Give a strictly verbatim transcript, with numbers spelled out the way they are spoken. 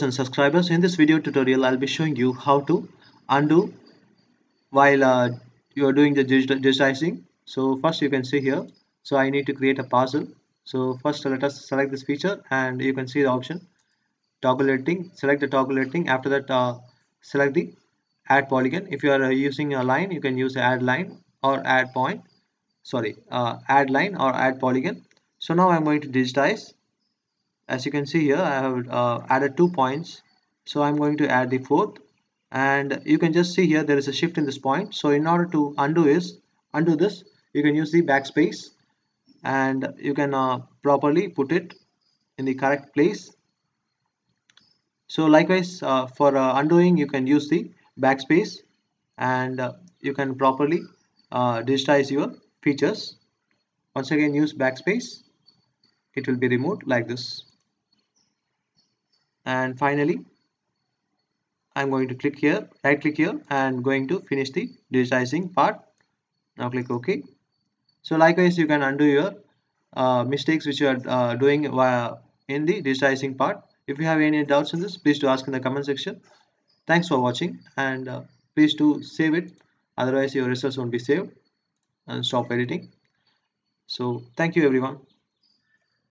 And subscribers, in this video tutorial I'll be showing you how to undo while uh, you're doing the digitizing. So first you can see here, so I need to create a parcel. So first let us select this feature and you can see the option toggle editing. Select the toggle editing. After that uh, select the add polygon. If you are uh, using a line, you can use add line or add point, sorry uh, add line or add polygon. So now I'm going to digitize. As you can see here, I have uh, added two points, so I'm going to add the fourth, and you can just see here there is a shift in this point. So in order to undo is undo this, you can use the backspace and you can uh, properly put it in the correct place. So likewise uh, for uh, undoing, you can use the backspace and uh, you can properly uh, digitize your features. Once again, use backspace, it will be removed like this. And finally I'm going to click here, right click here, and going to finish the digitizing part. Now click OK. So likewise you can undo your uh, mistakes which you are uh, doing in the digitizing part. If you have any doubts in this, please do ask in the comment section. Thanks for watching, and uh, please do save it, otherwise your results won't be saved, and stop editing. So thank you everyone.